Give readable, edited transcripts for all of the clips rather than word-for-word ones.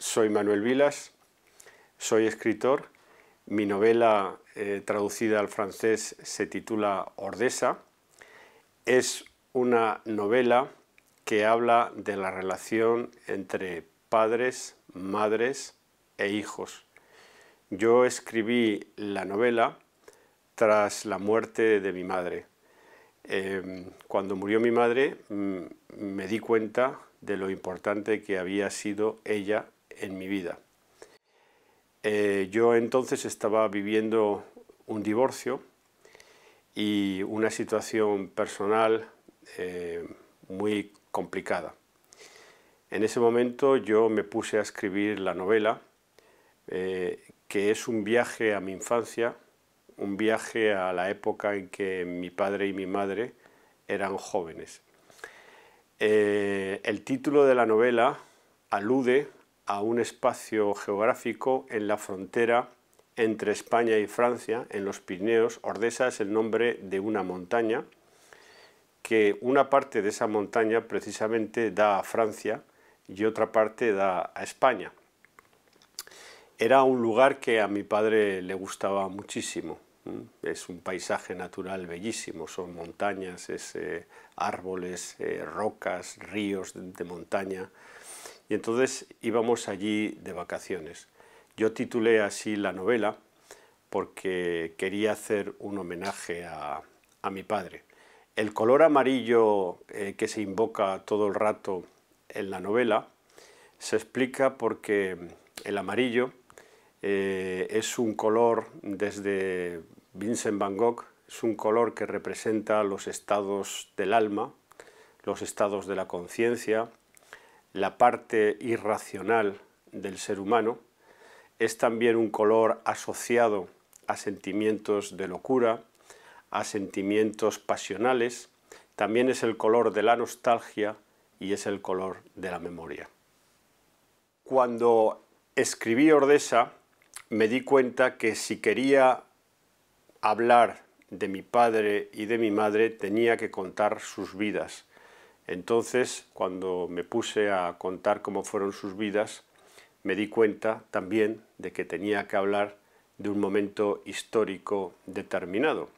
Soy Manuel Vilas, soy escritor. Mi novela traducida al francés se titula Ordesa. Es una novela que habla de la relación entre padres, madres e hijos. Yo escribí la novela tras la muerte de mi madre. Cuando murió mi madre me di cuenta de lo importante que había sido ella en mi vida. Yo entonces estaba viviendo un divorcio y una situación personal muy complicada. En ese momento yo me puse a escribir la novela, que es un viaje a mi infancia, un viaje a la época en que mi padre y mi madre eran jóvenes. El título de la novela alude a un espacio geográfico en la frontera entre España y Francia, en los Pirineos. Ordesa es el nombre de una montaña, que una parte de esa montaña precisamente da a Francia y otra parte da a España. Era un lugar que a mi padre le gustaba muchísimo. Es un paisaje natural bellísimo, son montañas, es, árboles, rocas, ríos de montaña. Y entonces íbamos allí de vacaciones. Yo titulé así la novela porque quería hacer un homenaje a mi padre. El color amarillo que se invoca todo el rato en la novela se explica porque el amarillo es un color, desde Vincent Van Gogh, es un color que representa los estados del alma, los estados de la conciencia, la parte irracional del ser humano. Es también un color asociado a sentimientos de locura, a sentimientos pasionales. También es el color de la nostalgia y es el color de la memoria. Cuando escribí Ordesa me di cuenta que si quería hablar de mi padre y de mi madre tenía que contar sus vidas. Entonces, cuando me puse a contar cómo fueron sus vidas, me di cuenta también de que tenía que hablar de un momento histórico determinado.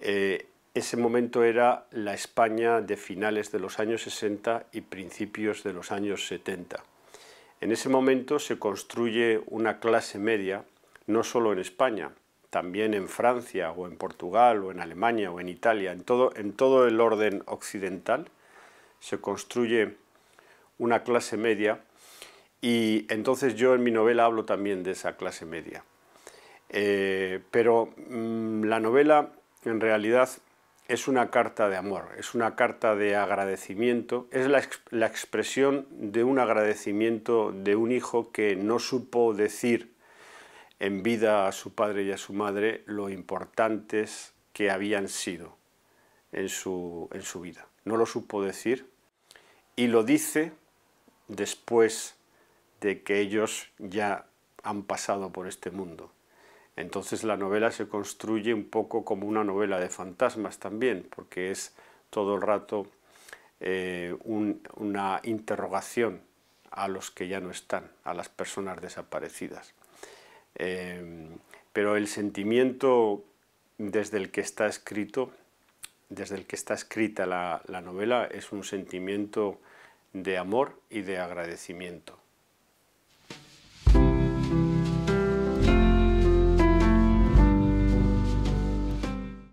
Ese momento era la España de finales de los años 60 y principios de los años 70. En ese momento se construye una clase media, no solo en España, también en Francia, o en Portugal, o en Alemania, o en Italia, en todo el orden occidental. Se construye una clase media y entonces yo en mi novela hablo también de esa clase media. Pero la novela en realidad es una carta de amor, es una carta de agradecimiento, es la expresión de un agradecimiento de un hijo que no supo decir en vida a su padre y a su madre lo importantes que habían sido en su vida. No lo supo decir y lo dice después de que ellos ya han pasado por este mundo. Entonces la novela se construye un poco como una novela de fantasmas también, porque es todo el rato una interrogación a los que ya no están, a las personas desaparecidas. Pero el sentimiento desde el que está escrita la novela es un sentimiento de amor y de agradecimiento.